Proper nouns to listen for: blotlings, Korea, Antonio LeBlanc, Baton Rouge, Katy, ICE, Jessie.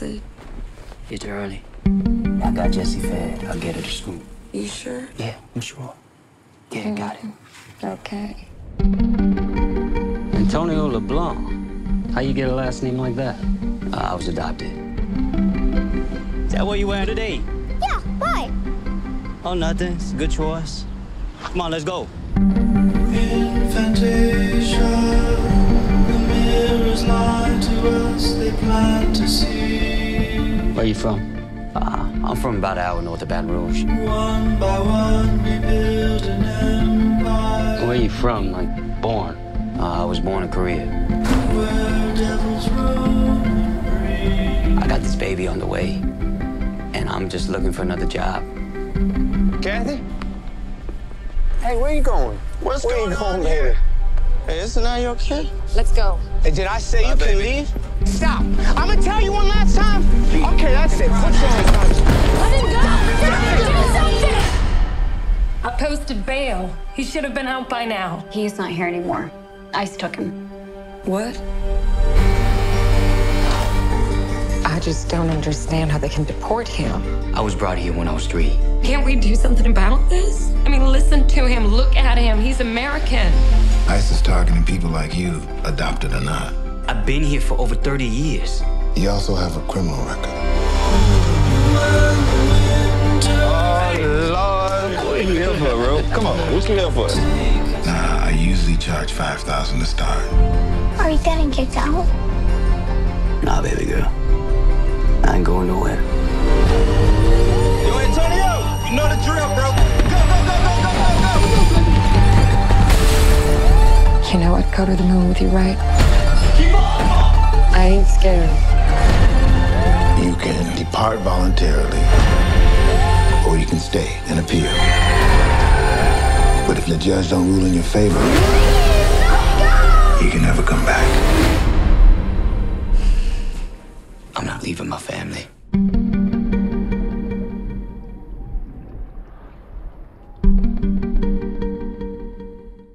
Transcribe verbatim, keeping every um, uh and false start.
it? It's early. I got Jessie fed. I'll get her to school. You sure? Yeah, I'm sure. Yeah, mm-hmm. Got it. Okay. Antonio LeBlanc. How you get a last name like that? Uh, I was adopted. Is that what you wear today? Yeah, why? Oh, nothing. It's a good choice. Come on, let's go. Where are you from? Uh, I'm from about an hour north of Baton Rouge. One by one we build an empire. Where are you from? Like, born? Uh, I was born in Korea. Where devils roam and breed. I got this baby on the way, and I'm just looking for another job. Kathy? Hey, where you going? What's where going, going on here? Baby? Hey, isn't that your kid? Let's go. Hey, did I say My you baby. can leave? Stop! I'm gonna tell you one last time. Okay, that's it. Put your hands on me. Let him go! Do something! I posted bail. He should have been out by now. He's not here anymore. ICE took him. What? I just don't understand how they can deport him. I was brought here when I was three. Can't we do something about this? I mean, listen to him. Look at him. He's American. ICE is targeting people like you, adopted or not. I've been here for over thirty years. You also have a criminal record. Oh, Lord. What are you here for, bro? Come on, what's you here for? Nah, I usually charge five thousand dollars to start. Are you getting kicked out? Nah, baby girl. I ain't going nowhere. Yo, Antonio! You know the drill, bro. Go, go, go, go, go, go, go! You know I'd go to the moon with you, right? I ain't scared. You can depart voluntarily, or you can stay and appeal. But if the judge don't rule in your favor, you can never come back. I'm not leaving my family.